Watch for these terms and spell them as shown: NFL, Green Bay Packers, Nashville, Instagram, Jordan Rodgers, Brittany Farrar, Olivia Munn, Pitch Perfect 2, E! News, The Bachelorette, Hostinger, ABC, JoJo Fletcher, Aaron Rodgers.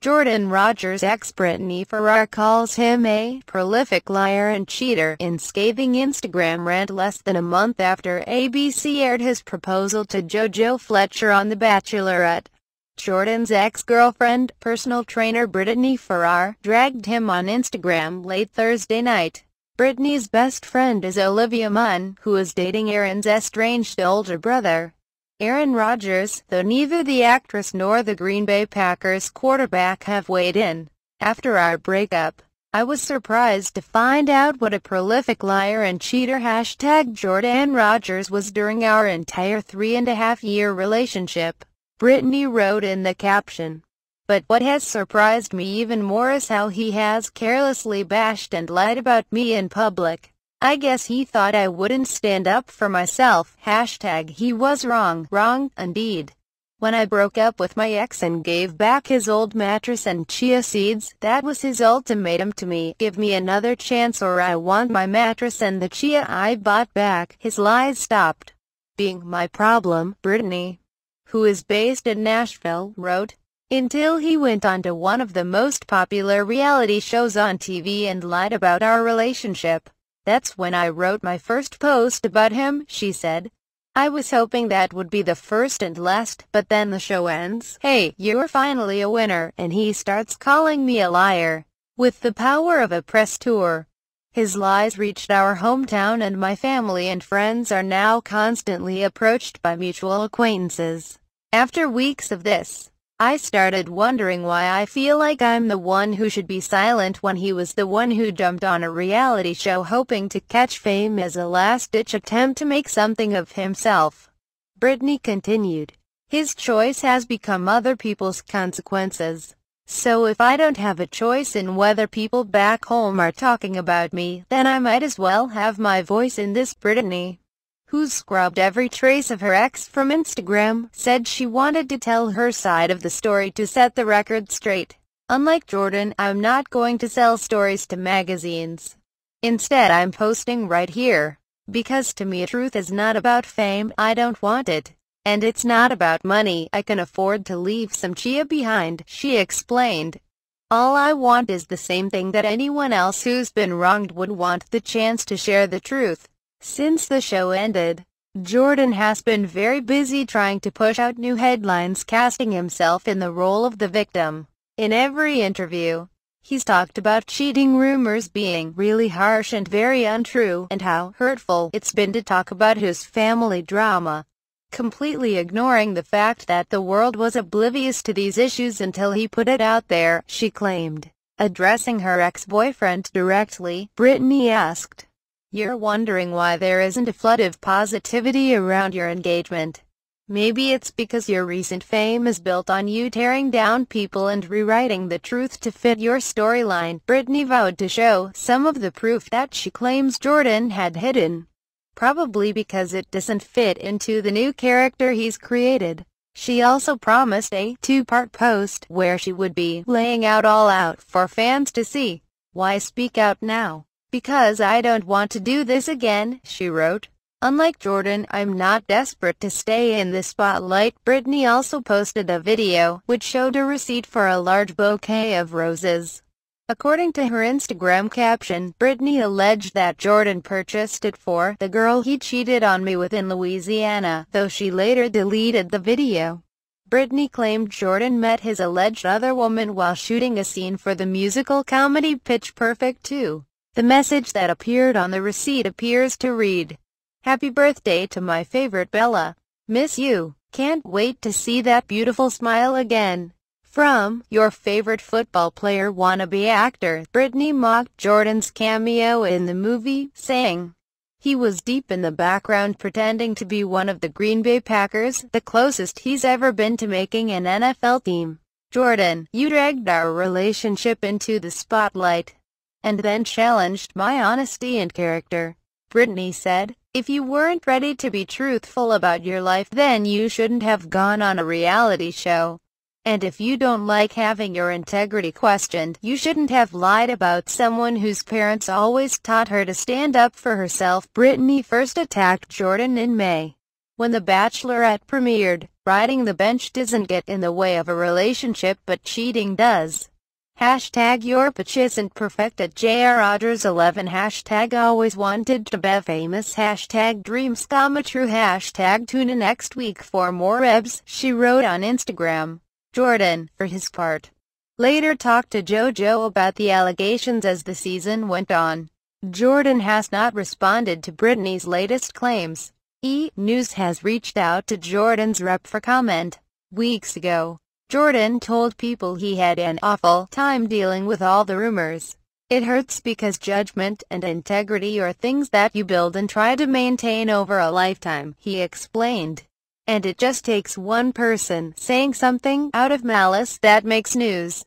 Jordan Rodgers' ex Brittany Farrar calls him a prolific liar and cheater in scathing Instagram rant less than a month after ABC aired his proposal to JoJo Fletcher on The Bachelorette. Jordan's ex-girlfriend, personal trainer Brittany Farrar, dragged him on Instagram late Thursday night. Brittany's best friend is Olivia Munn, who is dating Aaron's estranged older brother, Aaron Rodgers, though neither the actress nor the Green Bay Packers quarterback have weighed in. After our breakup, I was surprised to find out what a prolific liar and cheater # Jordan Rodgers was during our entire 3.5-year relationship, Brittany wrote in the caption. But what has surprised me even more is how he has carelessly bashed and lied about me in public. I guess he thought I wouldn't stand up for myself. # He was wrong, wrong, indeed. When I broke up with my ex and gave back his old mattress and chia seeds, that was his ultimatum to me. Give me another chance or I want my mattress and the chia I bought back. His lies stopped being my problem, Brittany, who is based in Nashville, wrote, until he went on to one of the most popular reality shows on TV and lied about our relationship. That's when I wrote my first post about him, she said. I was hoping that would be the first and last, but then the show ends. Hey, you're finally a winner, and he starts calling me a liar. With the power of a press tour, his lies reached our hometown, and my family and friends are now constantly approached by mutual acquaintances. After weeks of this, I started wondering why I feel like I'm the one who should be silent when he was the one who jumped on a reality show hoping to catch fame as a last-ditch attempt to make something of himself. Brittany continued, his choice has become other people's consequences. So if I don't have a choice in whether people back home are talking about me, then I might as well have my voice in this. Brittany, who's scrubbed every trace of her ex from Instagram, said she wanted to tell her side of the story to set the record straight. Unlike Jordan, I'm not going to sell stories to magazines. Instead, I'm posting right here. Because to me, truth is not about fame, I don't want it. And it's not about money, I can afford to leave some chia behind, she explained. All I want is the same thing that anyone else who's been wronged would want, the chance to share the truth. Since the show ended, Jordan has been very busy trying to push out new headlines, casting himself in the role of the victim. In every interview, he's talked about cheating rumors being really harsh and very untrue, and how hurtful it's been to talk about his family drama, completely ignoring the fact that the world was oblivious to these issues until he put it out there, she claimed. Addressing her ex-boyfriend directly, Brittany asked, you're wondering why there isn't a flood of positivity around your engagement. Maybe it's because your recent fame is built on you tearing down people and rewriting the truth to fit your storyline. Brittany vowed to show some of the proof that she claims Jordan had hidden, probably because it doesn't fit into the new character he's created. She also promised a 2-part post where she would be laying it all out for fans to see. Why speak out now? Because I don't want to do this again, she wrote. Unlike Jordan, I'm not desperate to stay in the spotlight. Brittany also posted a video, which showed a receipt for a large bouquet of roses. According to her Instagram caption, Brittany alleged that Jordan purchased it for the girl he cheated on me with in Louisiana, though she later deleted the video. Brittany claimed Jordan met his alleged other woman while shooting a scene for the musical comedy Pitch Perfect 2. The message that appeared on the receipt appears to read, happy birthday to my favorite Bella. Miss you. Can't wait to see that beautiful smile again. From your favorite football player wannabe actor. Brittany mocked Jordan's cameo in the movie, saying, he was deep in the background pretending to be one of the Green Bay Packers, the closest he's ever been to making an NFL team. Jordan, you dragged our relationship into the spotlight, and then challenged my honesty and character. Brittany said, if you weren't ready to be truthful about your life, then you shouldn't have gone on a reality show. And if you don't like having your integrity questioned, you shouldn't have lied about someone whose parents always taught her to stand up for herself. Brittany first attacked Jordan in May, when The Bachelorette premiered. Riding the bench doesn't get in the way of a relationship, but cheating does. Hashtag your pitch isn't perfect at JR Rodgers 11. Hashtag always wanted to be famous. Hashtag dreams come true. Hashtag tune in next week for more ebs, she wrote on Instagram. Jordan, for his part, later talked to JoJo about the allegations as the season went on. Jordan has not responded to Brittany's latest claims. E! News has reached out to Jordan's rep for comment. Weeks ago, Jordan told people he had an awful time dealing with all the rumors. It hurts because judgment and integrity are things that you build and try to maintain over a lifetime, he explained. And it just takes one person saying something out of malice that makes news.